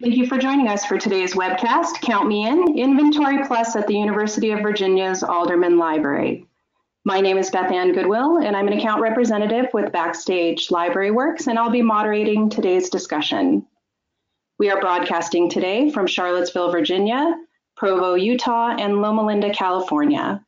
Thank you for joining us for today's webcast, Count Me In, Inventory Plus at the University of Virginia's Alderman Library. My name is Beth Ann Goodwill, and I'm an account representative with Backstage Library Works, and I'll be moderating today's discussion. We are broadcasting today from Charlottesville, Virginia, Provo, Utah, and Loma Linda, California.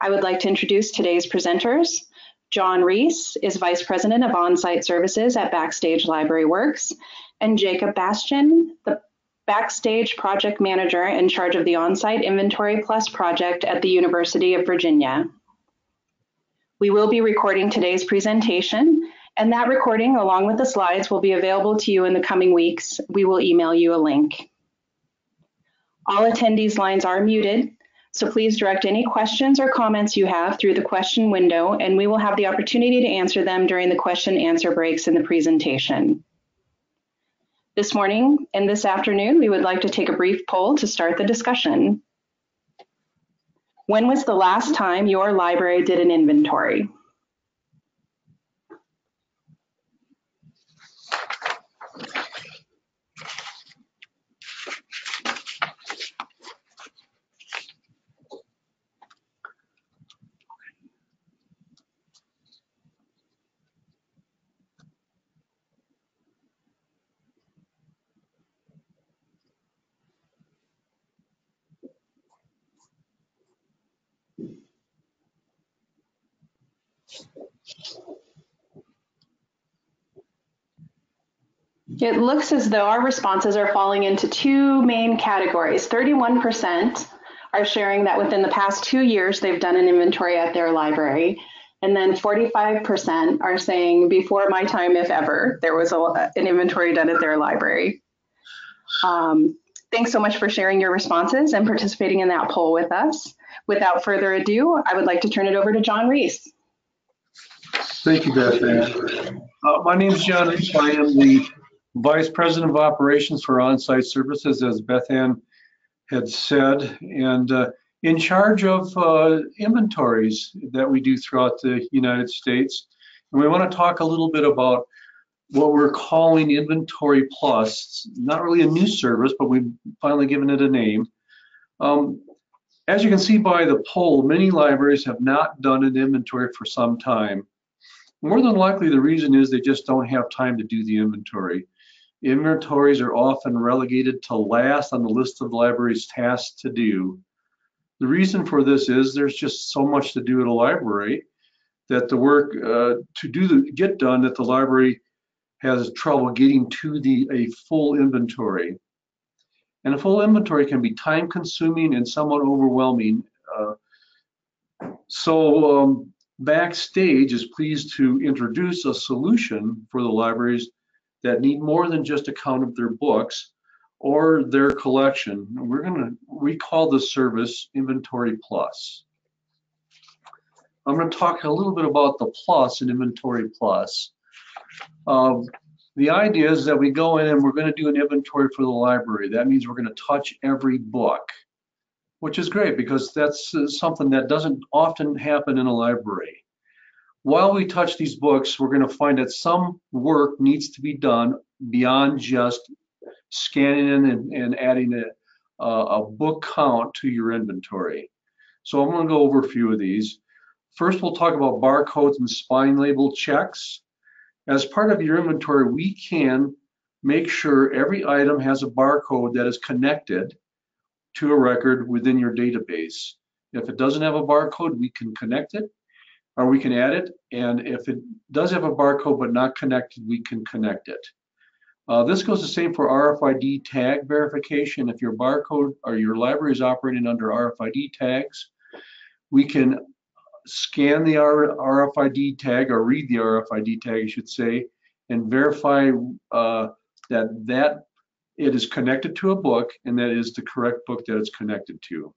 I would like to introduce today's presenters. John Reese is Vice President of On-Site Services at Backstage Library Works, and Jacob Bastian, the Backstage Project Manager in charge of the On-Site Inventory Plus project at the University of Virginia. We will be recording today's presentation, and that recording, along with the slides, will be available to you in the coming weeks. We will email you a link. All attendees' lines are muted, so please direct any questions or comments you have through the question window, and we will have the opportunity to answer them during the question and answer breaks in the presentation. This morning and this afternoon, we would like to take a brief poll to start the discussion. When was the last time your library did an inventory? It looks as though our responses are falling into two main categories. 31% are sharing that within the past 2 years they've done an inventory at their library, and then 45% are saying before my time, if ever, there was an inventory done at their library. Thanks so much for sharing your responses and participating in that poll with us. Without further ado, I would like to turn it over to John Reese. Thank you, Beth Ann. My name is John Reese. I am the Vice President of Operations for On-Site Services, as Beth Ann had said, and in charge of inventories that we do throughout the United States. And we want to talk a little bit about what we're calling Inventory Plus. It's not really a new service, but we've finally given it a name. As you can see by the poll, many libraries have not done an inventory for some time. More than likely, the reason is they just don't have time to do the inventory. Inventories are often relegated to last on the list of libraries' tasks to do. The reason for this is there's just so much to do at a library that the work to get done that the library has trouble getting to a full inventory. And a full inventory can be time-consuming and somewhat overwhelming. Backstage is pleased to introduce a solution for the libraries that need more than just a count of their books or their collection. We call this service Inventory Plus. I'm going to talk a little bit about the plus in Inventory Plus. The idea is that we go in and we're going to do an inventory for the library. That means we're going to touch every book, which is great because that's something that doesn't often happen in a library. While we touch these books, we're going to find that some work needs to be done beyond just scanning and adding a book count to your inventory. So I'm going to go over a few of these. First, we'll talk about barcodes and spine label checks. As part of your inventory, we can make sure every item has a barcode that is connected to a record within your database. If it doesn't have a barcode, we can connect it or we can add it. And if it does have a barcode but not connected, we can connect it. This goes the same for RFID tag verification. If your barcode or your library is operating under RFID tags, we can scan the RFID tag, or read the RFID tag, I should say, and verify that it is connected to a book and that is the correct book that it's connected to.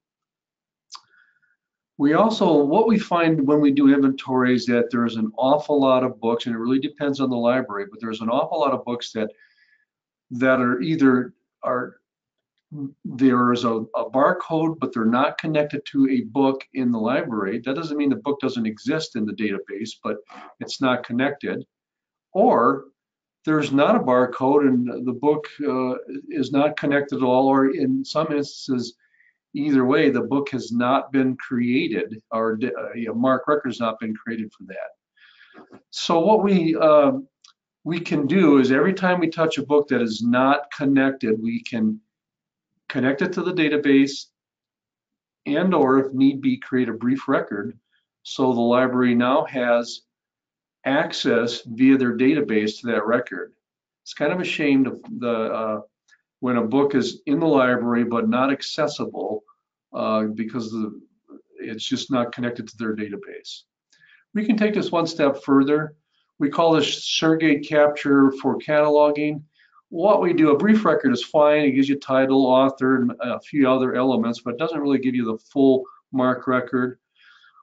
What we find when we do inventories that there's an awful lot of books, and it really depends on the library, but there's an awful lot of books that there is a barcode, but they're not connected to a book in the library. That doesn't mean the book doesn't exist in the database, but it's not connected. Or there's not a barcode and the book is not connected at all, or in some instances, either way, the book has not been created, or MARC record has not been created for that. So what we can do is every time we touch a book that is not connected, we can connect it to the database and or if need be, create a brief record so the library now has access via their database to that record. It's kind of a shame to the, when a book is in the library but not accessible because it's just not connected to their database. We can take this one step further. We call this surrogate capture for cataloging. What we do, a brief record is fine. It gives you title, author, and a few other elements, but it doesn't really give you the full MARC record.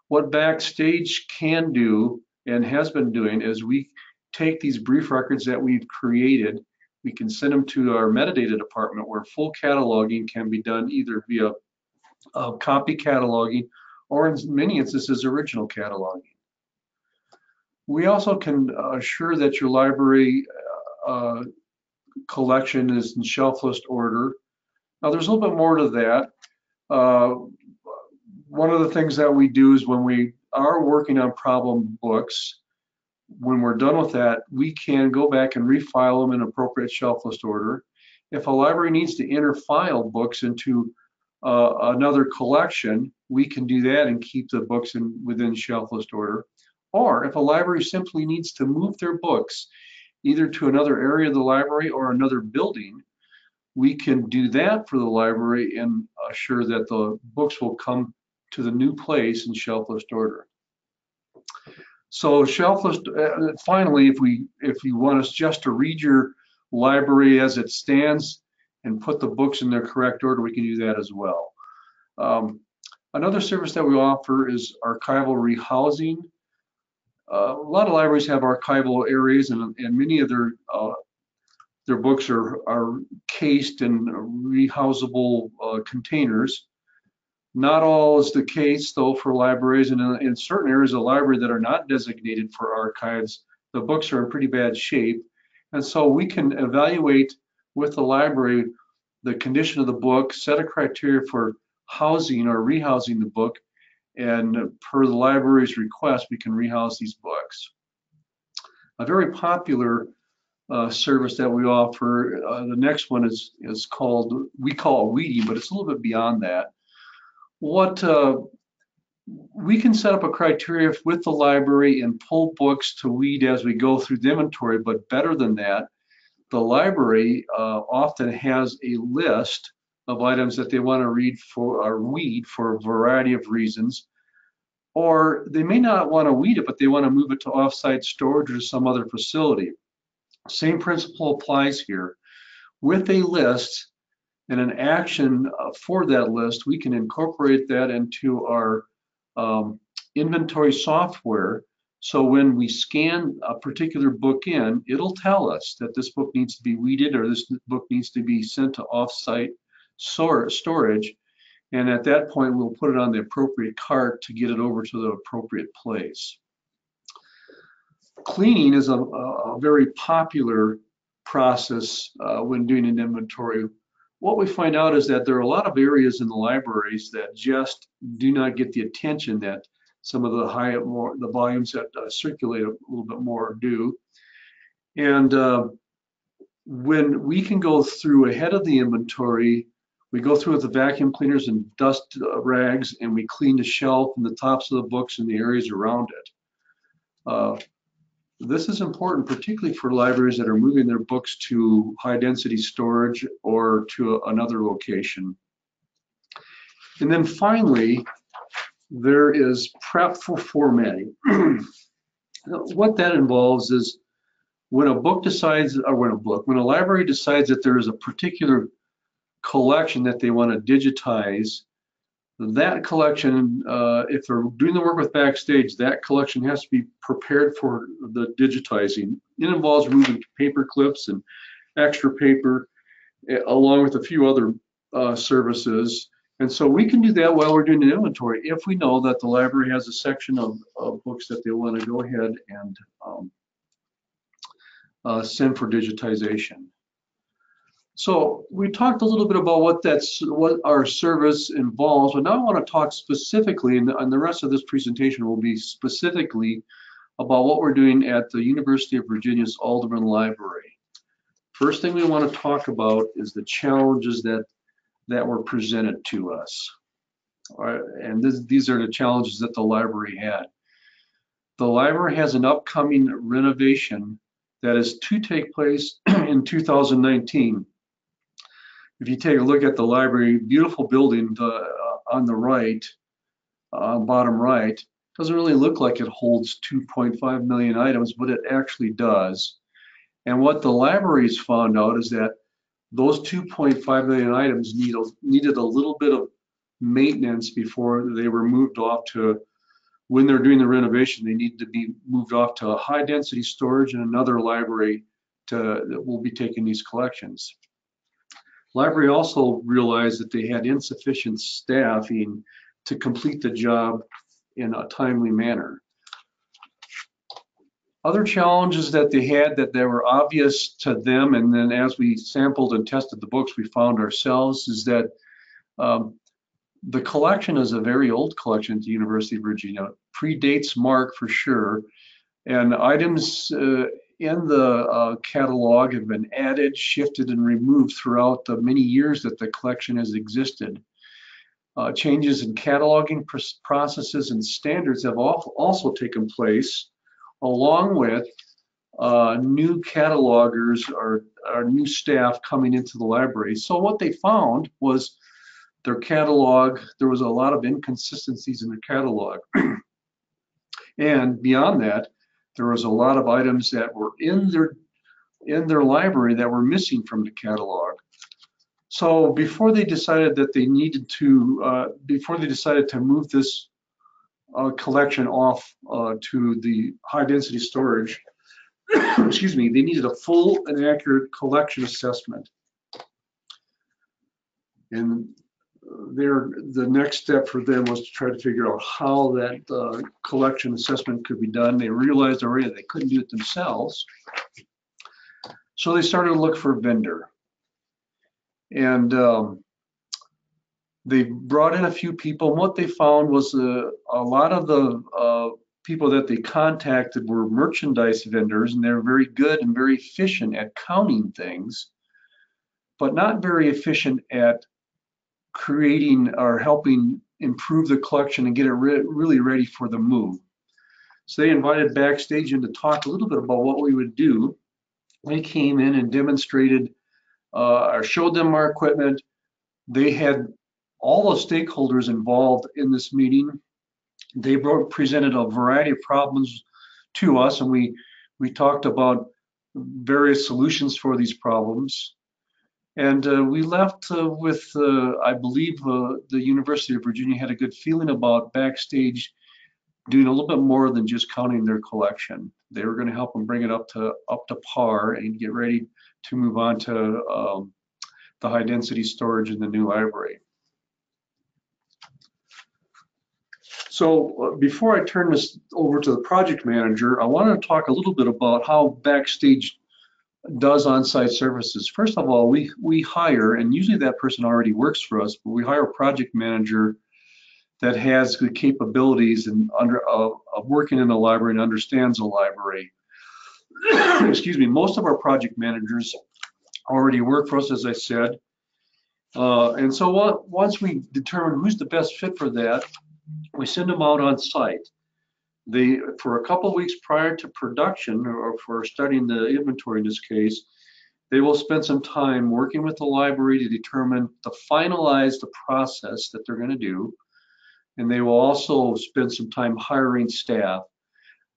What Backstage can do and has been doing is we take these brief records that we've created, we can send them to our metadata department where full cataloging can be done either via copy cataloging or in many instances, original cataloging. We also can assure that your library collection is in shelf list order. Now there's a little bit more to that. One of the things that we do is when we are working on problem books, when we're done with that, we can go back and refile them in appropriate shelf list order. If a library needs to interfile books into another collection, we can do that and keep the books within shelf list order. Or if a library simply needs to move their books either to another area of the library or another building, we can do that for the library and assure that the books will come to the new place in shelf list order. So shelf list, finally, if you want us just to read your library as it stands and put the books in their correct order, we can do that as well. Another service that we offer is archival rehousing. A lot of libraries have archival areas and many of their books are cased in rehousable containers. Not all is the case, though, for libraries, and in certain areas of the library that are not designated for archives, the books are in pretty bad shape. And so we can evaluate with the library the condition of the book, set a criteria for housing or rehousing the book, and per the library's request, we can rehouse these books. A very popular service that we offer, the next one is called, we call it weeding, but it's a little bit beyond that. What we can set up a criteria with the library and pull books to weed as we go through the inventory, but better than that, the library often has a list of items that they want to read for or weed for a variety of reasons, or they may not want to weed it, but they want to move it to offsite storage or some other facility. Same principle applies here. With a list, and an action for that list, we can incorporate that into our inventory software. So when we scan a particular book in, it'll tell us that this book needs to be weeded or this book needs to be sent to offsite storage. And at that point, we'll put it on the appropriate cart to get it over to the appropriate place. Cleaning is a very popular process when doing an inventory. What we find out is that there are a lot of areas in the libraries that just do not get the attention that some of the the volumes that circulate a little bit more do. And when we can go through ahead of the inventory, we go through with the vacuum cleaners and dust rags, and we clean the shelf and the tops of the books and the areas around it. This is important, particularly for libraries that are moving their books to high-density storage or to another location. And then finally, there is prep for formatting. What that involves is when a book decides, or when a library decides that there is a particular collection that they want to digitize, that collection, if they're doing the work with Backstage, that collection has to be prepared for the digitizing. It involves removing paper clips and extra paper, along with a few other services. And so we can do that while we're doing an inventory if we know that the library has a section of books that they want to go ahead and SIM for digitization. So we talked a little bit about what our service involves, but now I want to talk specifically, and the rest of this presentation will be specifically about what we're doing at the University of Virginia's Alderman Library. First thing we want to talk about is the challenges that were presented to us. All right, and these are the challenges that the library had. The library has an upcoming renovation that is to take place in 2019. If you take a look at the library, beautiful building on the right, bottom right, doesn't really look like it holds 2.5 million items, but it actually does. And what the libraries found out is that those 2.5 million items needed a little bit of maintenance before they were moved off to, when they're doing the renovation, they need to be moved off to a high density storage in another library that will be taking these collections. Library also realized that they had insufficient staffing to complete the job in a timely manner. Other challenges that they had that were obvious to them, and then as we sampled and tested the books, we found ourselves, is that the collection is a very old collection at the University of Virginia. It predates MARC for sure, and items in the catalog have been added, shifted, and removed throughout the many years that the collection has existed. Changes in cataloging processes and standards have also taken place, along with new catalogers or new staff coming into the library. So what they found was their catalog, there was a lot of inconsistencies in the catalog. And beyond that, there was a lot of items that were in their library that were missing from the catalog. So before they decided that they needed to, before they decided to move this collection off to the high density storage, excuse me, they needed a full and accurate collection assessment. And the next step for them was to try to figure out how that collection assessment could be done. They realized already they couldn't do it themselves. So they started to look for a vendor. And they brought in a few people, and what they found was a lot of the people that they contacted were merchandise vendors, and they're very good and very efficient at counting things, but not very efficient at creating or helping improve the collection and get it really ready for the move. So they invited Backstage in to talk a little bit about what we would do. They came in and demonstrated or showed them our equipment. They had all the stakeholders involved in this meeting. They presented a variety of problems to us, and we talked about various solutions for these problems. And we left with, I believe, the University of Virginia had a good feeling about Backstage doing a little bit more than just counting their collection. They were going to help them bring it up to par and get ready to move on to the high density storage in the new library. So before I turn this over to the project manager, I wanted to talk a little bit about how Backstage does on-site services. First of all, we hire, and usually that person already works for us, but we hire a project manager that has the capabilities and of working in the library and understands the library. Excuse me, most of our project managers already work for us, as I said. And so once we determine who's the best fit for that, we send them out on site. For a couple of weeks prior to production, or for studying the inventory in this case, they will spend some time working with the library to determine, to finalize the process that they're going to do. And they will also spend some time hiring staff.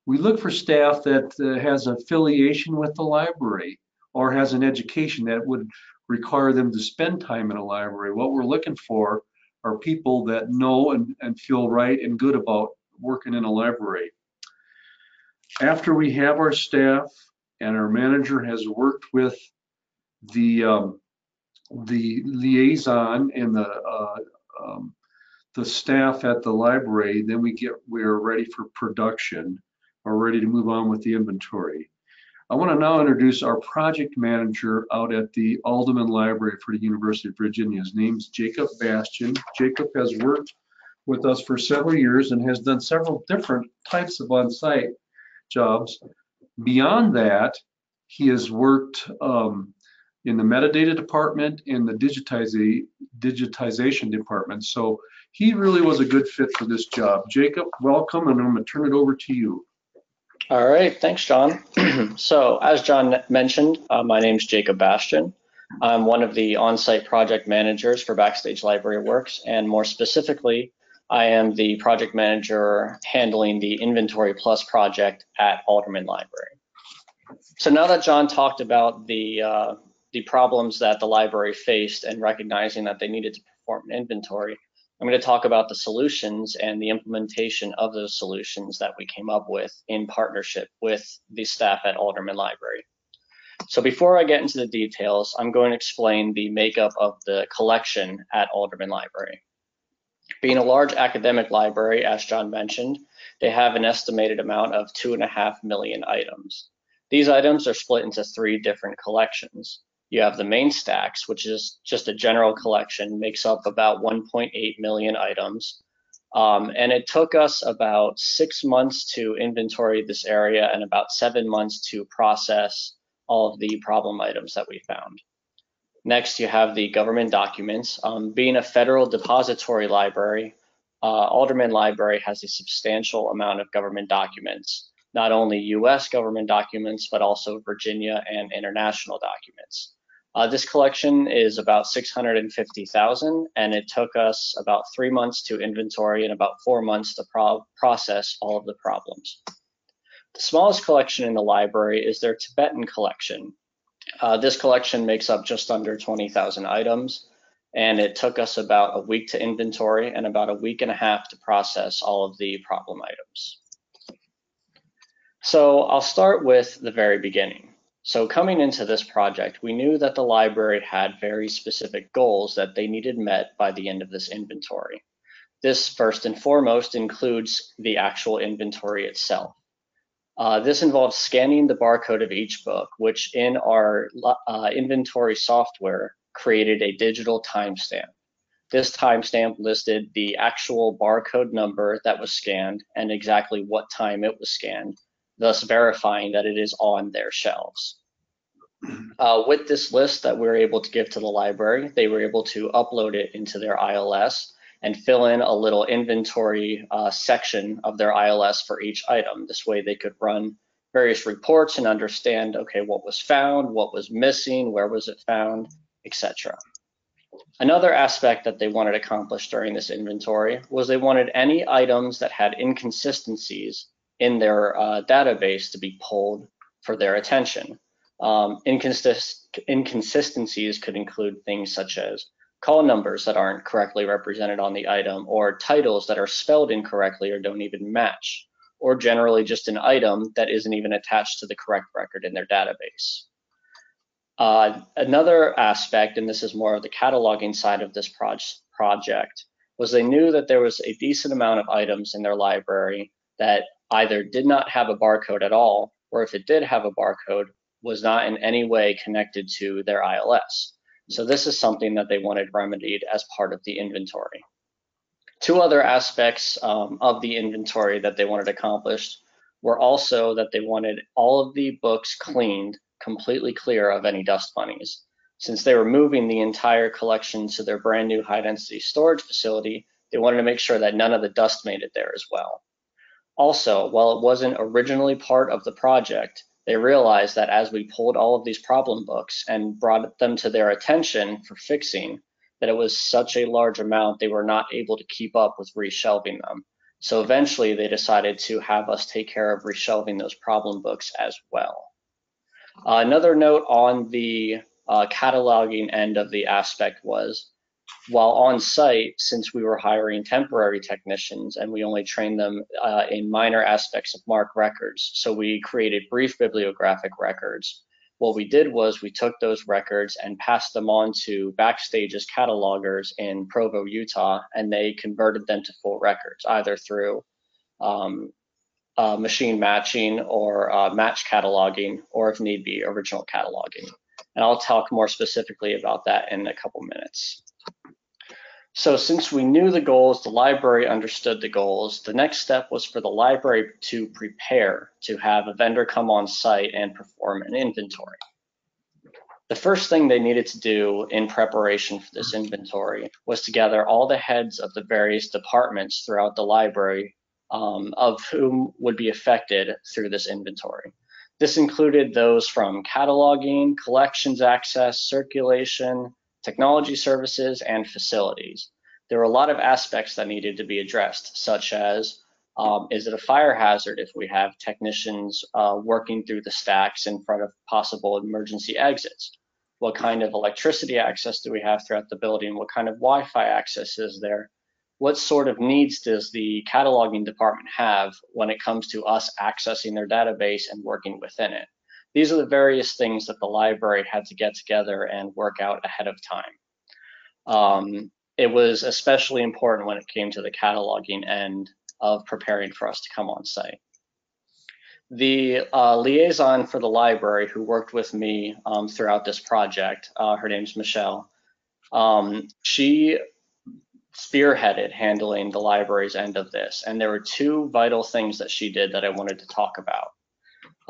We look for staff that has affiliation with the library or has an education that would require them to spend time in a library. What we're looking for are people that know and feel right and good about working in a library. After we have our staff and our manager has worked with the liaison and the staff at the library, then we're ready for production or ready to move on with the inventory. I want to now introduce our project manager out at the Alderman Library for the University of Virginia. His name's Jacob Bastian. Jacob has worked with us for several years and has done several different types of on-site jobs. Beyond that, he has worked in the metadata department and the digitization department. So he really was a good fit for this job. Jacob, welcome, and I'm going to turn it over to you. All right, thanks, John. So, as John mentioned, my name's Jacob Bastian. I'm one of the on-site project managers for Backstage Library Works, and more specifically, I am the project manager handling the Inventory Plus project at Alderman Library. So now that John talked about the problems that the library faced and recognizing that they needed to perform an inventory, I'm going to talk about the solutions and the implementation of those solutions that we came up with in partnership with the staff at Alderman Library. So before I get into the details, I'm going to explain the makeup of the collection at Alderman Library. Being a large academic library, as John mentioned, they have an estimated amount of 2.5 million items. These items are split into three different collections. You have the main stacks, which is just a general collection, makes up about 1.8 million items. And it took us about 6 months to inventory this area and about 7 months to process all of the problem items that we found. Next, you have the government documents. Being a federal depository library, Alderman Library has a substantial amount of government documents, not only US government documents, but also Virginia and international documents. This collection is about 650,000, and it took us about 3 months to inventory and about 4 months to process all of the problems. The smallest collection in the library is their Tibetan collection. This collection makes up just under 20,000 items, and it took us about a week to inventory and about a week and a half to process all of the problem items. So I'll start with the very beginning. So coming into this project, we knew that the library had very specific goals that they needed met by the end of this inventory. This first and foremost includes the actual inventory itself. This involves scanning the barcode of each book, which in our inventory software created a digital timestamp. This timestamp listed the actual barcode number that was scanned and exactly what time it was scanned, thus verifying that it is on their shelves. With this list that we were able to give to the library, they were able to upload it into their ILS and fill in a little inventory section of their ILS for each item. This way they could run various reports and understand, okay, what was found, what was missing, where was it found, etc. Another aspect that they wanted accomplished during this inventory was they wanted any items that had inconsistencies in their database to be pulled for their attention. Inconsistencies could include things such as call numbers that aren't correctly represented on the item, or titles that are spelled incorrectly or don't even match, or generally just an item that isn't even attached to the correct record in their database. Another aspect, and this is more of the cataloging side of this project, was they knew that there was a decent amount of items in their library that either did not have a barcode at all, or if it did have a barcode, was not in any way connected to their ILS. So this is something that they wanted remedied as part of the inventory. Two other aspects of the inventory that they wanted accomplished were also that they wanted all of the books cleaned, completely clear of any dust bunnies. Since they were moving the entire collection to their brand new high density storage facility, they wanted to make sure that none of the dust made it there as well. Also, while it wasn't originally part of the project, they realized that as we pulled all of these problem books and brought them to their attention for fixing, that it was such a large amount they were not able to keep up with reshelving them. So eventually they decided to have us take care of reshelving those problem books as well. Another note on the cataloging end of the aspect was, while on site, since we were hiring temporary technicians and we only trained them in minor aspects of MARC records, so we created brief bibliographic records. What we did was we took those records and passed them on to Backstage's catalogers in Provo, Utah, and they converted them to full records, either through machine matching or match cataloging, or if need be, original cataloging. And I'll talk more specifically about that in a couple minutes. So since we knew the goals, the library understood the goals, the next step was for the library to prepare to have a vendor come on site and perform an inventory. The first thing they needed to do in preparation for this inventory was to gather all the heads of the various departments throughout the library, of whom would be affected through this inventory. This included those from cataloging, collections access, circulation, technology services, and facilities. There were a lot of aspects that needed to be addressed, such as, is it a fire hazard if we have technicians working through the stacks in front of possible emergency exits? What kind of electricity access do we have throughout the building? What kind of Wi-Fi access is there? What sort of needs does the cataloging department have when it comes to us accessing their database and working within it? These are the various things that the library had to get together and work out ahead of time. It was especially important when it came to the cataloging end of preparing for us to come on site. The liaison for the library who worked with me throughout this project, her name's Michelle, she spearheaded handling the library's end of this, and there were two vital things that she did that I wanted to talk about.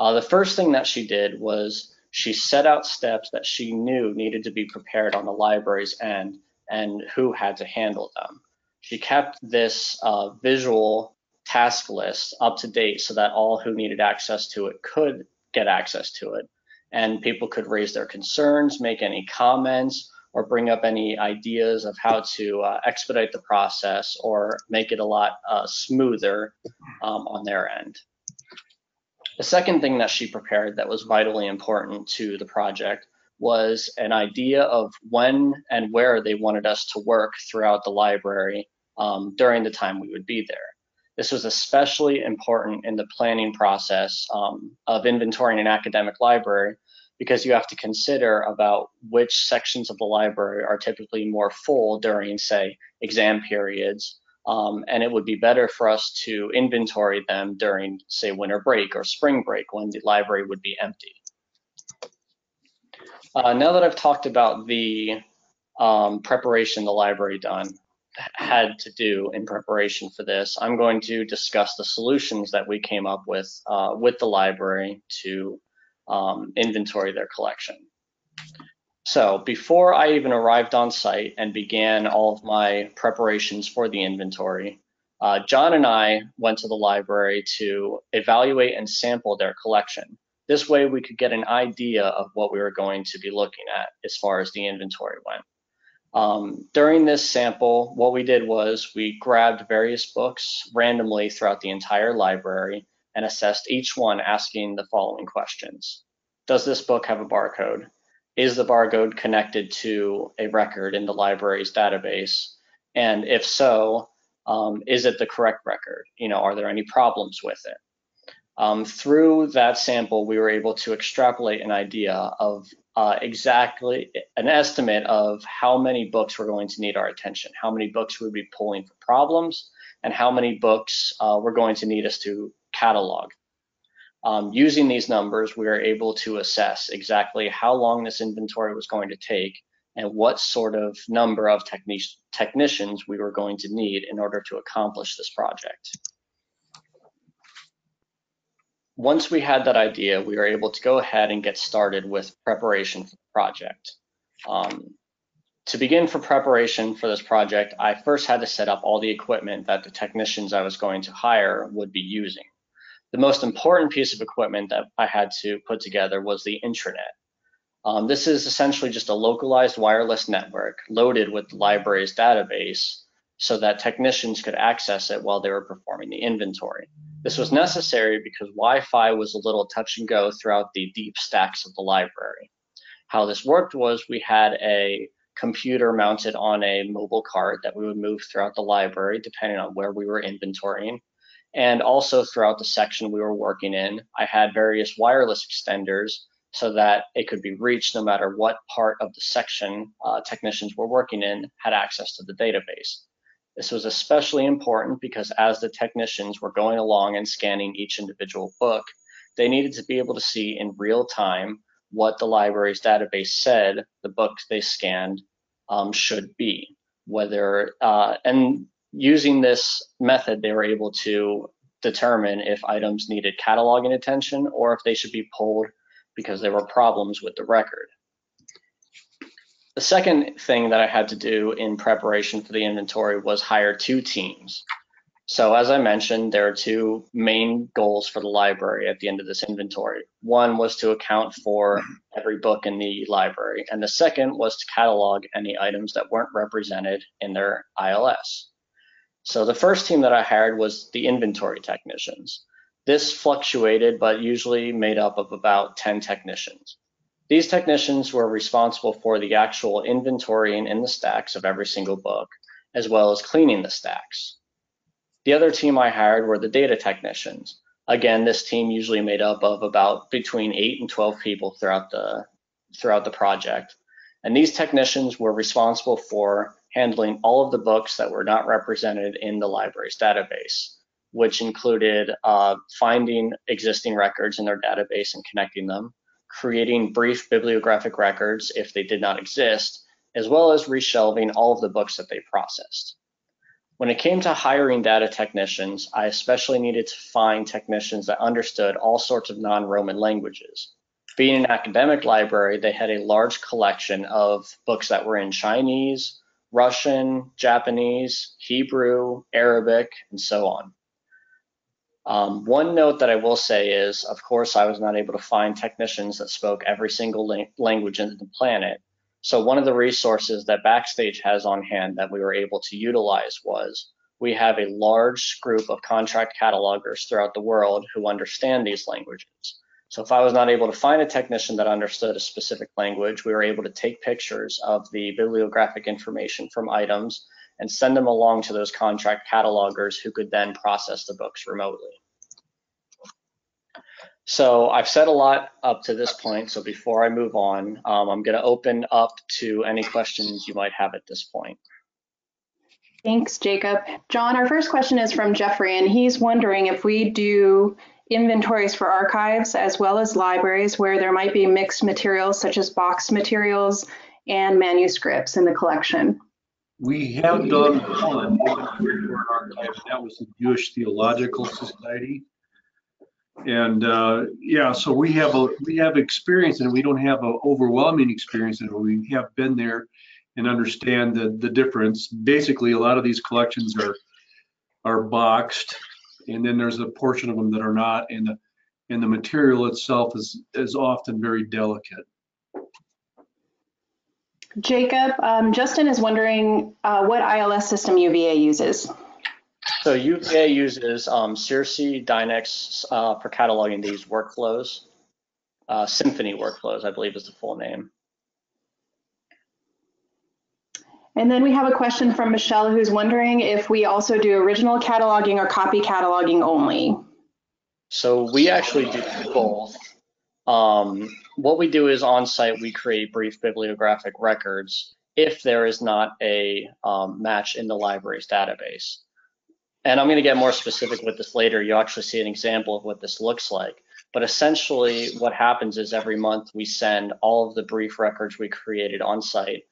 The first thing that she did was she set out steps that she knew needed to be prepared on the library's end and who had to handle them. She kept this visual task list up to date so that all who needed access to it could get access to it, and people could raise their concerns, make any comments, or bring up any ideas of how to expedite the process or make it a lot smoother on their end. The second thing that she prepared that was vitally important to the project was an idea of when and where they wanted us to work throughout the library during the time we would be there. This was especially important in the planning process of inventorying an academic library, because you have to consider about which sections of the library are typically more full during, say, exam periods. And it would be better for us to inventory them during, say, winter break or spring break, when the library would be empty. Now that I've talked about the preparation the library had to do in preparation for this, I'm going to discuss the solutions that we came up with the library to inventory their collection. So before I even arrived on site and began all of my preparations for the inventory, John and I went to the library to evaluate and sample their collection. This way we could get an idea of what we were going to be looking at as far as the inventory went. During this sample, what we did was we grabbed various books randomly throughout the entire library and assessed each one, asking the following questions. Does this book have a barcode? Is the barcode connected to a record in the library's database? And if so, is it the correct record? You know, are there any problems with it? Through that sample, we were able to extrapolate an idea of exactly an estimate of how many books were going to need our attention, how many books we'd be pulling for problems, and how many books were going to need us to catalog. Using these numbers, we were able to assess exactly how long this inventory was going to take and what sort of number of technicians we were going to need in order to accomplish this project. Once we had that idea, we were able to go ahead and get started with preparation for the project. To begin for preparation for this project, I first had to set up all the equipment that the technicians I was going to hire would be using. The most important piece of equipment that I had to put together was the intranet. This is essentially just a localized wireless network loaded with the library's database so that technicians could access it while they were performing the inventory. This was necessary because Wi-Fi was a little touch and go throughout the deep stacks of the library. How this worked was we had a computer mounted on a mobile cart that we would move throughout the library depending on where we were inventorying. And also throughout the section we were working in, I had various wireless extenders so that it could be reached no matter what part of the section technicians were working in had access to the database. This was especially important because as the technicians were going along and scanning each individual book, they needed to be able to see in real time what the library's database said the books they scanned should be. And using this method, they were able to determine if items needed cataloging attention or if they should be pulled because there were problems with the record. The second thing that I had to do in preparation for the inventory was hire two teams. So as I mentioned, there are two main goals for the library at the end of this inventory. One was to account for every book in the library, and the second was to catalog any items that weren't represented in their ILS. So the first team that I hired was the inventory technicians. This fluctuated, but usually made up of about 10 technicians. These technicians were responsible for the actual inventorying in the stacks of every single book, as well as cleaning the stacks. The other team I hired were the data technicians. Again, this team usually made up of about between 8 and 12 people throughout the project. And these technicians were responsible for handling all of the books that were not represented in the library's database, which included finding existing records in their database and connecting them, creating brief bibliographic records if they did not exist, as well as reshelving all of the books that they processed. When it came to hiring data technicians, I especially needed to find technicians that understood all sorts of non-Roman languages. Being an academic library, they had a large collection of books that were in Chinese, Russian, Japanese, Hebrew, Arabic, and so on. One note that I will say is, of course, I was not able to find technicians that spoke every single language on the planet. So one of the resources that Backstage has on hand that we were able to utilize was we have a large group of contract catalogers throughout the world who understand these languages. So if I was not able to find a technician that understood a specific language, we were able to take pictures of the bibliographic information from items and send them along to those contract catalogers who could then process the books remotely. So I've said a lot up to this point, so before I move on, I'm gonna open up to any questions you might have at this point. Thanks, Jacob. John, our first question is from Jeffrey, and he's wondering if we do inventories for archives as well as libraries where there might be mixed materials such as boxed materials and manuscripts in the collection. We have done one for archives. That was the Jewish Theological Society, and yeah, so we have experience, and we don't have an overwhelming experience, and we have been there and understand the difference. Basically, a lot of these collections are boxed, and then there's a portion of them that are not, and the material itself is often very delicate. Jacob, Justin is wondering what ILS system UVA uses. So UVA uses Circe, Dynex for cataloging these workflows. Symphony workflows, I believe, is the full name. And then we have a question from Michelle, who's wondering if we also do original cataloging or copy cataloging only. So we actually do both. What we do is on site, we create brief bibliographic records if there is not a match in the library's database. And I'm going to get more specific with this later. You'll actually see an example of what this looks like. But essentially what happens is every month we send all of the brief records we created on site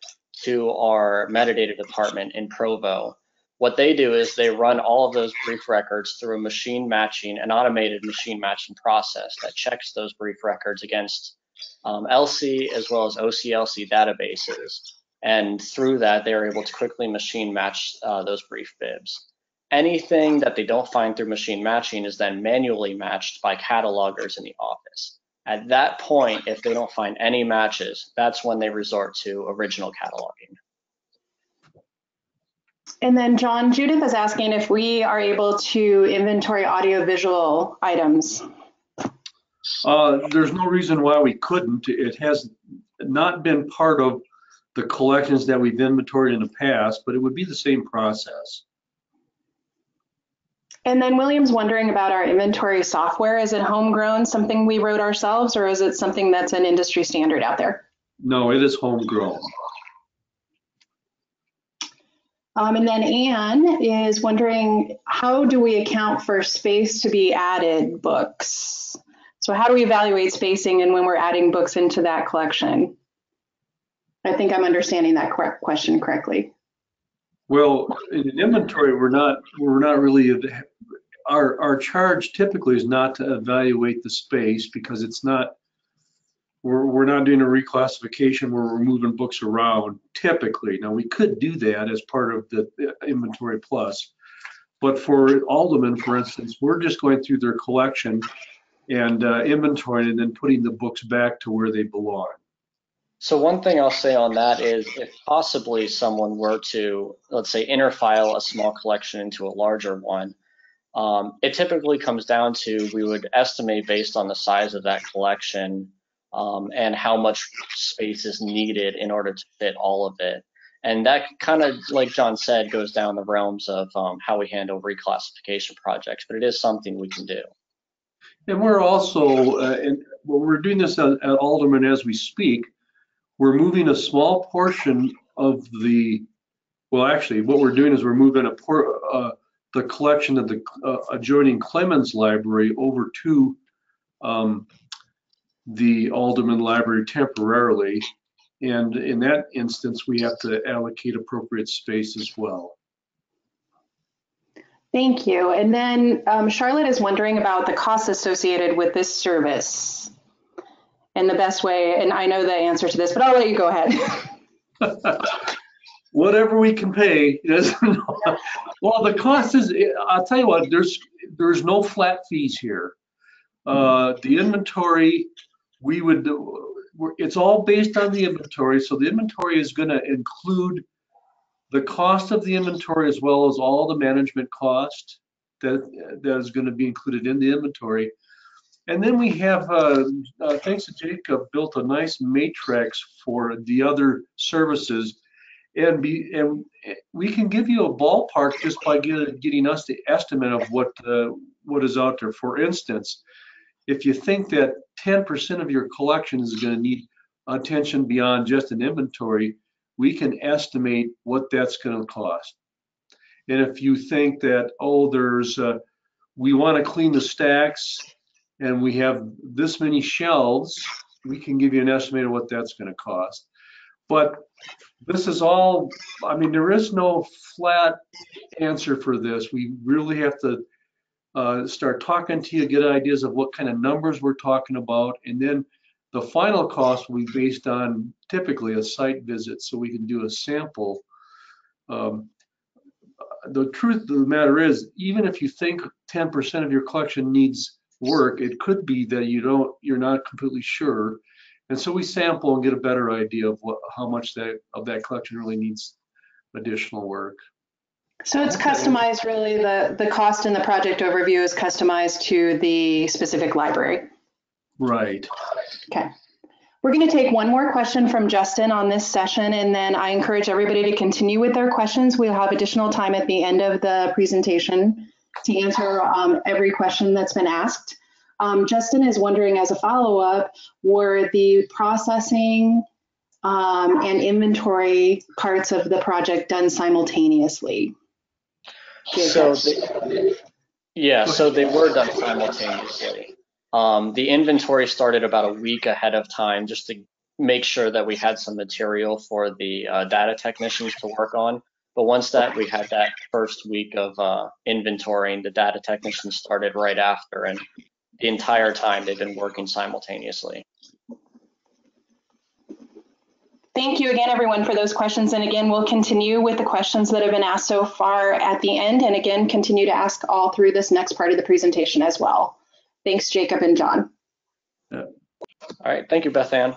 to our metadata department in Provo. What they do is they run all of those brief records through a machine matching, an automated machine matching process that checks those brief records against LC as well as OCLC databases. And through that, they are able to quickly machine match those brief bibs. Anything that they don't find through machine matching is then manually matched by catalogers in the office. At that point, if they don't find any matches, that's when they resort to original cataloging. And then John, Judith is asking if we are able to inventory audiovisual items. There's no reason why we couldn't. It has not been part of the collections that we've inventoried in the past, but it would be the same process. And then William's wondering about our inventory software. Is it homegrown, something we wrote ourselves, or is it something that's an industry standard out there? No, it is homegrown. And then Anne is wondering, how do we account for space to be added books? So how do we evaluate spacing and when we're adding books into that collection? I think I'm understanding that question correctly. Well, in an inventory, we're not really, our charge typically is not to evaluate the space, because it's not, we're not doing a reclassification where we're moving books around typically. Now, we could do that as part of the Inventory Plus, but for Alderman, for instance, we're just going through their collection and inventory and then putting the books back to where they belong. So one thing I'll say on that is, if possibly someone were to, let's say, interfile a small collection into a larger one, it typically comes down to, we would estimate based on the size of that collection and how much space is needed in order to fit all of it. And that kind of, like John said, goes down the realms of how we handle reclassification projects, but it is something we can do. And we're also, we're doing this at Alderman as we speak. We're moving a small portion of the, well, actually, what we're doing is we're moving the collection of the adjoining Clemens Library over to the Alderman Library temporarily. And in that instance, we have to allocate appropriate space as well. Thank you. And then Charlotte is wondering about the costs associated with this service. And the best way, and I know the answer to this, but I'll let you go ahead. Whatever we can pay. Well, the cost is, I'll tell you what, there's no flat fees here. The inventory, it's all based on the inventory. So the inventory is going to include the cost of the inventory as well as all the management cost that is going to be included in the inventory. And then we have, thanks to Jacob, built a nice matrix for the other services. And we can give you a ballpark just by getting us the estimate of what is out there. For instance, if you think that 10% of your collection is going to need attention beyond just an inventory, we can estimate what that's going to cost. And if you think that, oh, we want to clean the stacks, and we have this many shelves, we can give you an estimate of what that's going to cost. But this is all, I mean, there is no flat answer for this. We really have to start talking to you, get ideas of what kind of numbers we're talking about, and then the final cost will be based on typically a site visit, so we can do a sample. The truth of the matter is, even if you think 10% of your collection needs work, it could be that you're not completely sure, and so we sample and get a better idea of how much of that collection really needs additional work. So it's customized, really. The cost in the project overview is customized to the specific library. Right. Okay. We're going to take one more question from Justin on this session, and then I encourage everybody to continue with their questions. We'll have additional time at the end of the presentation to answer every question that's been asked. Justin is wondering, as a follow-up, were the processing and inventory parts of the project done simultaneously? So they were done simultaneously. The inventory started about a week ahead of time, just to make sure that we had some material for the data technicians to work on. But once we had that first week of inventorying, the data technicians started right after, and the entire time they've been working simultaneously. Thank you again, everyone, for those questions. And again, we'll continue with the questions that have been asked so far at the end, and again, continue to ask all through this next part of the presentation as well. Thanks, Jacob and John. Yeah. All right, thank you, Beth Ann.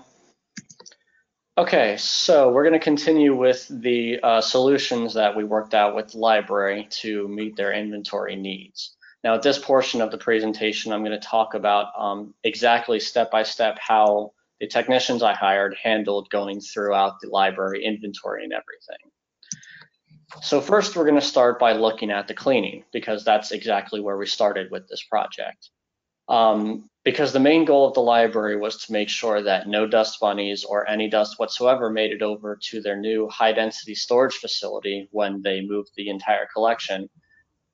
Okay, so we're going to continue with the solutions that we worked out with the library to meet their inventory needs. Now, at this portion of the presentation, I'm going to talk about exactly step-by-step how the technicians I hired handled going throughout the library inventory and everything. So first, we're going to start by looking at the cleaning, because that's exactly where we started with this project. because the main goal of the library was to make sure that no dust bunnies or any dust whatsoever made it over to their new high-density storage facility when they moved the entire collection.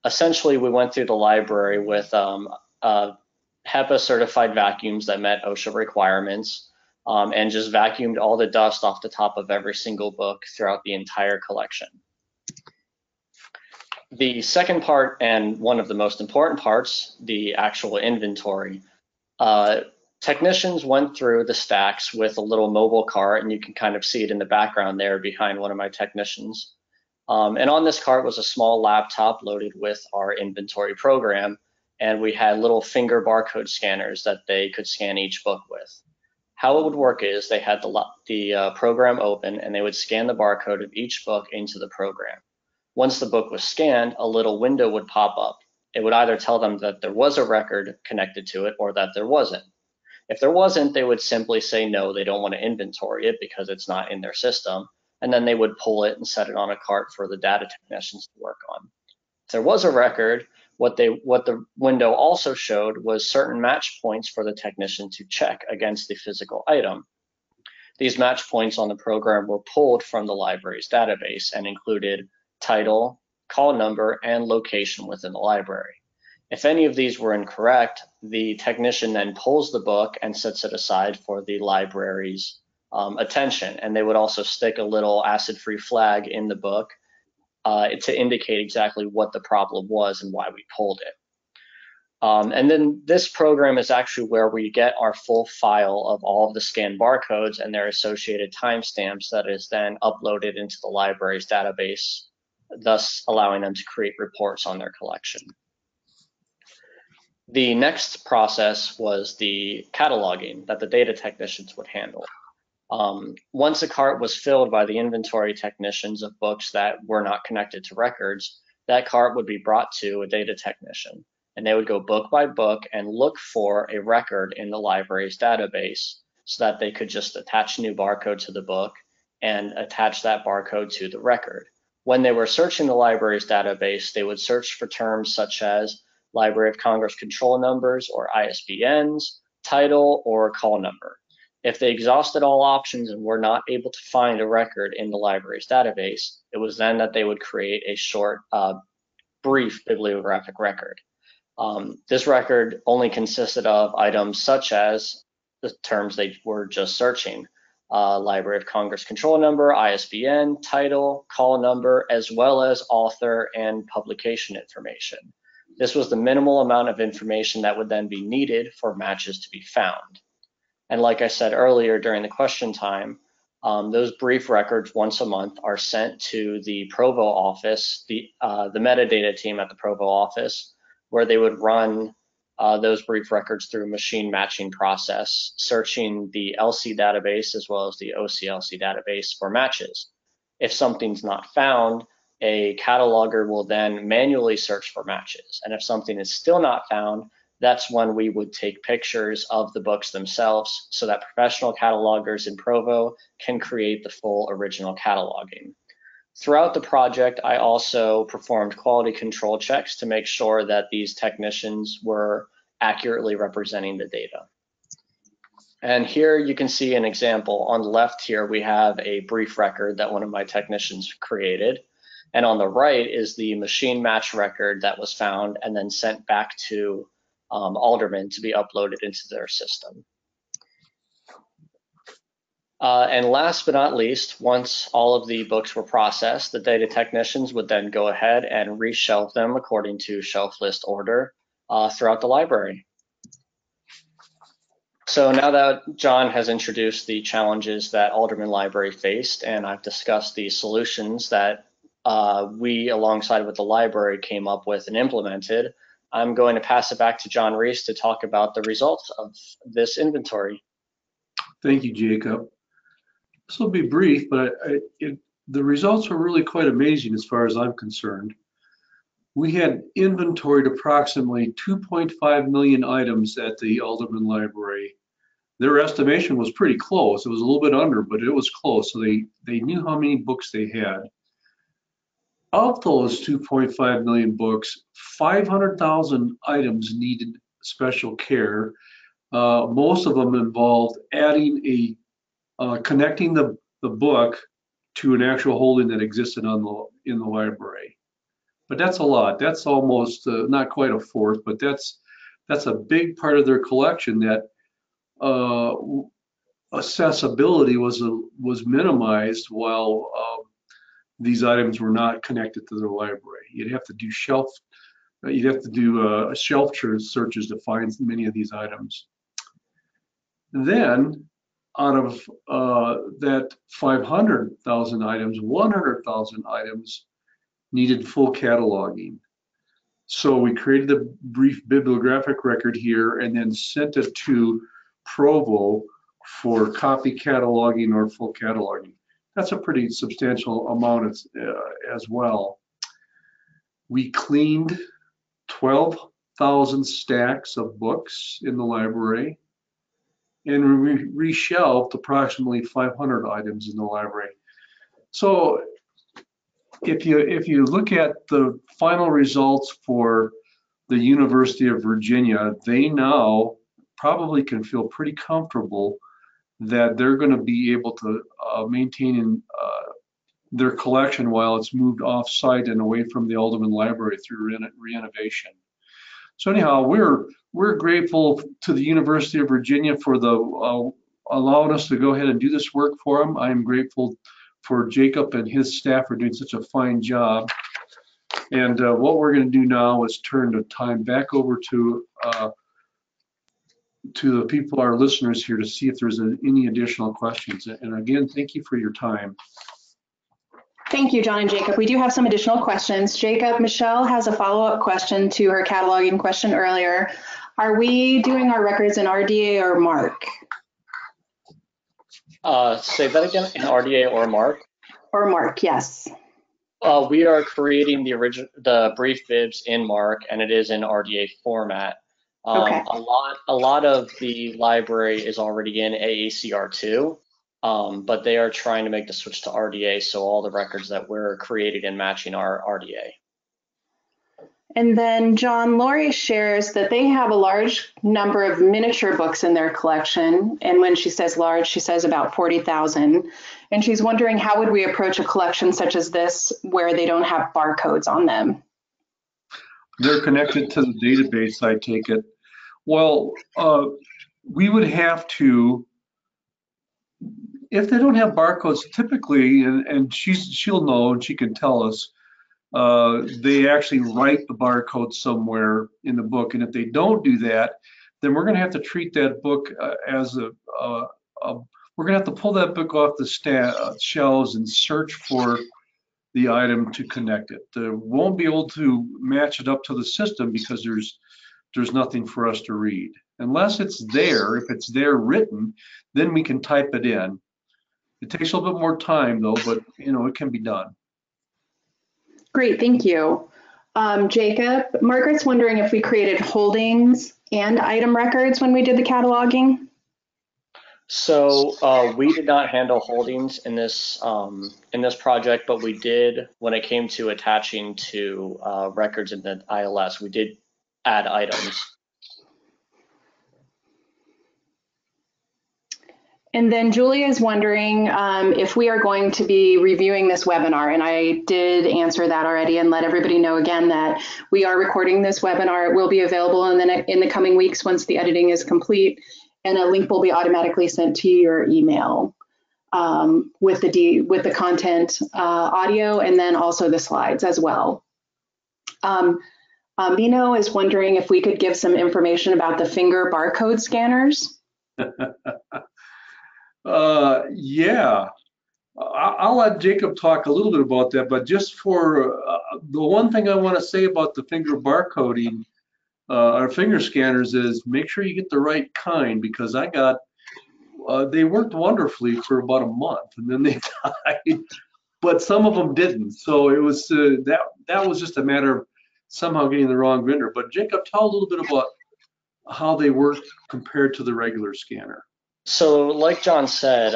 Essentially, we went through the library with HEPA-certified vacuums that met OSHA requirements, and just vacuumed all the dust off the top of every single book throughout the entire collection. The second part, and one of the most important parts, the actual inventory. Technicians went through the stacks with a little mobile cart, and you can kind of see it in the background there behind one of my technicians. And on this cart was a small laptop loaded with our inventory program, and we had little finger barcode scanners that they could scan each book with. How it would work is they had the program open, and they would scan the barcode of each book into the program. Once the book was scanned, a little window would pop up. It would either tell them that there was a record connected to it or that there wasn't. If there wasn't, they would simply say no, they don't want to inventory it because it's not in their system, and then they would pull it and set it on a cart for the data technicians to work on. If there was a record, what the window also showed was certain match points for the technician to check against the physical item. These match points on the program were pulled from the library's database and included title, call number, and location within the library. If any of these were incorrect, the technician then pulls the book and sets it aside for the library's attention, and they would also stick a little acid-free flag in the book to indicate exactly what the problem was and why we pulled it. And then this program is actually where we get our full file of all of the scanned barcodes and their associated timestamps that is then uploaded into the library's database, thus allowing them to create reports on their collection. The next process was the cataloging that the data technicians would handle. Once a cart was filled by the inventory technicians of books that were not connected to records, that cart would be brought to a data technician, and they would go book by book and look for a record in the library's database so that they could just attach a new barcode to the book and attach that barcode to the record. When they were searching the library's database, they would search for terms such as Library of Congress control numbers or ISBNs, title, or call number. If they exhausted all options and were not able to find a record in the library's database, it was then that they would create a short, brief bibliographic record. This record only consisted of items such as the terms they were just searching. Library of Congress control number, ISBN, title, call number, as well as author and publication information. This was the minimal amount of information that would then be needed for matches to be found. And like I said earlier during the question time, those brief records once a month are sent to the Provo office, the metadata team at the Provo office, where they would run those brief records through a machine matching process, searching the LC database as well as the OCLC database for matches. If something's not found, a cataloger will then manually search for matches. And if something is still not found, that's when we would take pictures of the books themselves so that professional catalogers in Provo can create the full original cataloging. Throughout the project, I also performed quality control checks to make sure that these technicians were accurately representing the data. And here you can see an example. On the left here, we have a brief record that one of my technicians created. And on the right is the machine match record that was found and then sent back to Alderman to be uploaded into their system. And last but not least, once all of the books were processed, the data technicians would then go ahead and reshelf them according to shelf list order throughout the library. So now that John has introduced the challenges that Alderman Library faced, and I've discussed the solutions that we, alongside with the library, came up with and implemented, I'm going to pass it back to John Reese to talk about the results of this inventory. Thank you, Jacob. This will be brief, but the results were really quite amazing as far as I'm concerned. We had inventoried approximately 2.5 million items at the Alderman Library. Their estimation was pretty close. It was a little bit under, but it was close. So they knew how many books they had. Of those 2.5 million books, 500,000 items needed special care. Most of them involved adding a connecting the book to an actual holding that existed on the in the library. But that's a lot. That's almost not quite a fourth, but that's a big part of their collection that accessibility was minimized while these items were not connected to the library. You'd have to do shelf searches to find many of these items. And then, out of that 500,000 items, 100,000 items needed full cataloging. So we created a brief bibliographic record here and then sent it to Provo for copy cataloging or full cataloging. That's a pretty substantial amount as well. We cleaned 12,000 stacks of books in the library, and we reshelved approximately 500 items in the library. So if you look at the final results for the University of Virginia, they now probably can feel pretty comfortable that they're going to be able to maintain their collection while it's moved off-site and away from the Alderman Library through renovation. So anyhow, we're grateful to the University of Virginia for allowing us to go ahead and do this work for them. I'm grateful for Jacob and his staff for doing such a fine job. And what we're going to do now is turn the time back over to the people, our listeners here, to see if there's any additional questions. And again, thank you for your time. Thank you, John and Jacob. We do have some additional questions. Jacob, Michelle has a follow-up question to her cataloging question earlier. Are we doing our records in RDA or MARC? Say that again, in RDA or MARC? Or MARC, yes. We are creating the brief bibs in MARC, and it is in RDA format. Okay. A lot of the library is already in AACR2, but they are trying to make the switch to RDA, so all the records that were created and matching are RDA. And then John, Lori shares that they have a large number of miniature books in their collection, and when she says large, she says about 40,000. And she's wondering, how would we approach a collection such as this where they don't have barcodes on them? They're connected to the database, I take it. Well, we would have to, if they don't have barcodes, typically, and she'll know and she can tell us, they actually write the barcode somewhere in the book. And if they don't do that, then we're going to have to treat that book as we're going to have to pull that book off the shelves and search for the item to connect it. They won't be able to match it up to the system because there's nothing for us to read. Unless it's there, if it's there written, then we can type it in. It takes a little bit more time though, but you know, it can be done. Great, thank you. Jacob, Margaret's wondering if we created holdings and item records when we did the cataloging. So we did not handle holdings in this project, but we did, when it came to attaching to records in the ILS, we did add items. And then Julia is wondering if we are going to be reviewing this webinar, and I did answer that already and let everybody know again that we are recording this webinar. It will be available in the coming weeks once the editing is complete, and a link will be automatically sent to your email with the content, audio, and then also the slides as well. Mino is wondering if we could give some information about the finger barcode scanners. Yeah, I'll let Jacob talk a little bit about that, but just for the one thing I want to say about the finger barcoding, our finger scanners, is make sure you get the right kind, because I got, they worked wonderfully for about a month and then they died, but some of them didn't. So it was, that was just a matter of somehow getting the wrong vendor. But Jacob, tell a little bit about how they work compared to the regular scanner. So like John said,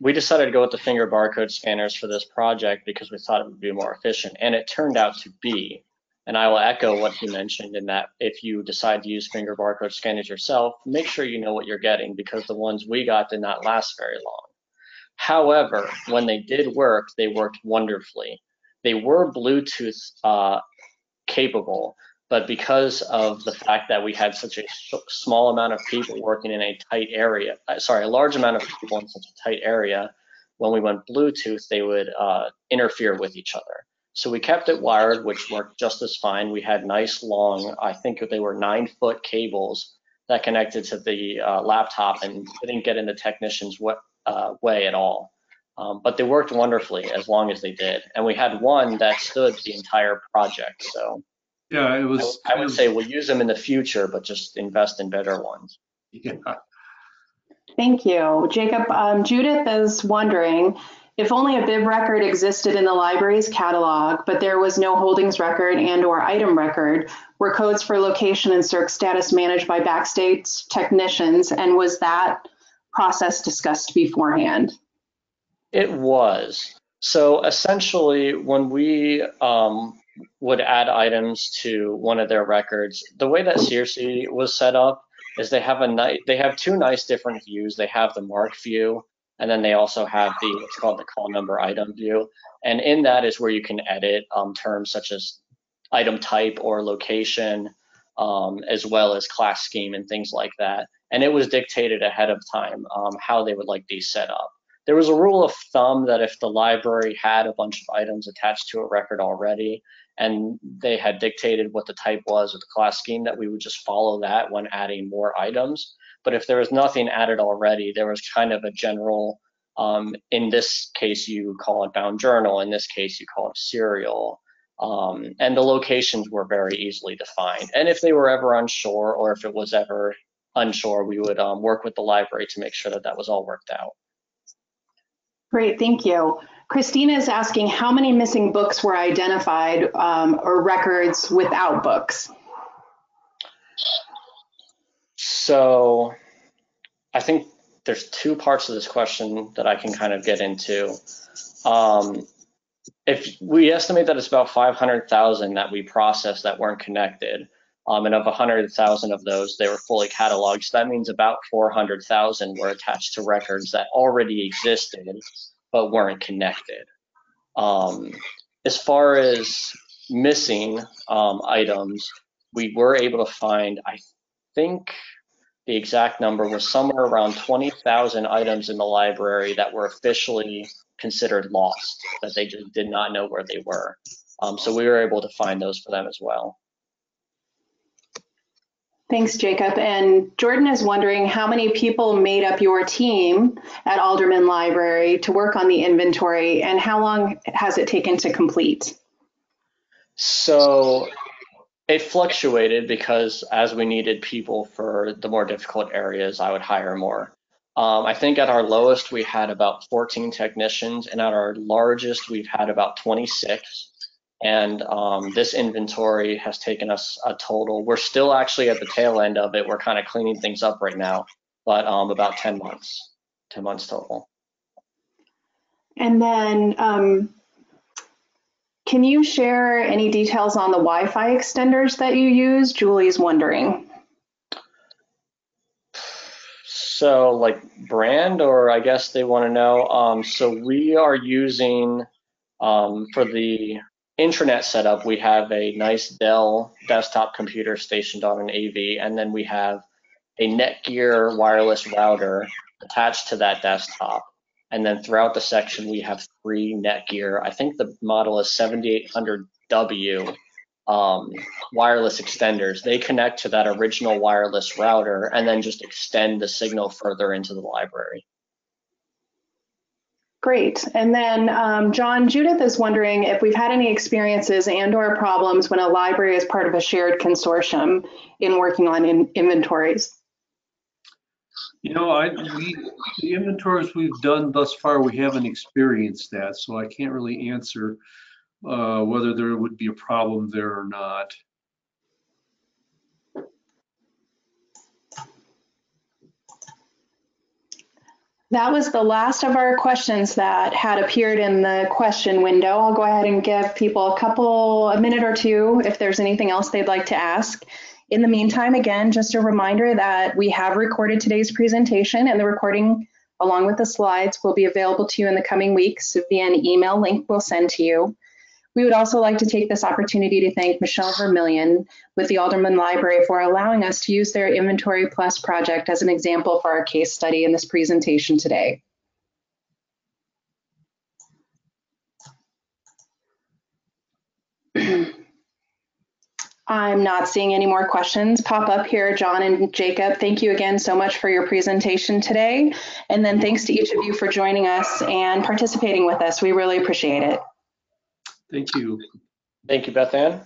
we decided to go with the finger barcode scanners for this project because we thought it would be more efficient, and it turned out to be. And I will echo what you mentioned in that if you decide to use finger barcode scanners yourself, make sure you know what you're getting, because the ones we got did not last very long. However, when they did work, they worked wonderfully. They were Bluetooth capable, but because of the fact that we had such a small amount of people working in a tight area, sorry, a large amount of people in such a tight area, when we went Bluetooth, they would interfere with each other. So we kept it wired, which worked just as fine. We had nice long, I think they were 9-foot cables that connected to the laptop, and they didn't get in the technician's way at all. But they worked wonderfully as long as they did. And we had one that stood the entire project. So yeah, it was. I would say we'll use them in the future, but just invest in better ones. Yeah. Thank you, Jacob. Judith is wondering, if only a bib record existed in the library's catalog, but there was no holdings record and/or item record, were codes for location and CERC status managed by Backstage technicians, and was that process discussed beforehand? It was. So essentially, when we would add items to one of their records, the way that Circe was set up is they have two nice different views. They have the MARC view, and then they also have the what's called the call number item view. And in that is where you can edit terms such as item type or location, as well as class scheme and things like that. And it was dictated ahead of time how they would like these set up. There was a rule of thumb that if the library had a bunch of items attached to a record already, and they had dictated what the type was or the class scheme, that we would just follow that when adding more items. But if there was nothing added already, there was kind of a general, in this case, you call it bound journal. In this case, you call it serial. And the locations were very easily defined. And if they were ever unsure, or if it was ever unsure, we would work with the library to make sure that that was all worked out. Great, thank you. Christina is asking, how many missing books were identified or records without books? So I think there's two parts of this question that I can kind of get into. If we estimate that it's about 500,000 that we processed that weren't connected, and of 100,000 of those, they were fully cataloged. So that means about 400,000 were attached to records that already existed but weren't connected. As far as missing items, we were able to find, I think the exact number was somewhere around 20,000 items in the library that were officially considered lost, that they just did not know where they were. So we were able to find those for them as well. Thanks, Jacob. And Jordan is wondering, how many people made up your team at Alderman Library to work on the inventory, and how long has it taken to complete? So it fluctuated, because as we needed people for the more difficult areas, I would hire more. I think at our lowest, we had about 14 technicians, and at our largest, we've had about 26. And this inventory has taken us a total. We're still actually at the tail end of it. We're kind of cleaning things up right now, but about 10 months, 10 months total. And then can you share any details on the Wi-Fi extenders that you use? Julie's wondering. So like brand, or I guess they want to know. So we are using for the intranet setup, we have a nice Dell desktop computer stationed on an AV, and then we have a Netgear wireless router attached to that desktop. And then throughout the section, we have 3 Netgear. I think the model is 7800W wireless extenders. They connect to that original wireless router and then just extend the signal further into the library. Great. And then John, Judith is wondering if we've had any experiences and/or problems when a library is part of a shared consortium in working on inventories. You know, the inventories we've done thus far, we haven't experienced that, so I can't really answer whether there would be a problem there or not. That was the last of our questions that had appeared in the question window. I'll go ahead and give people a minute or two if there's anything else they'd like to ask. In the meantime, again, just a reminder that we have recorded today's presentation, and the recording along with the slides will be available to you in the coming weeks via an email link we'll send to you. We would also like to take this opportunity to thank Michelle Vermillion with the Alderman Library for allowing us to use their Inventory Plus project as an example for our case study in this presentation today. I'm not seeing any more questions pop up here. John and Jacob, thank you again so much for your presentation today. And then thanks to each of you for joining us and participating with us. We really appreciate it. Thank you. Thank you, Beth Ann.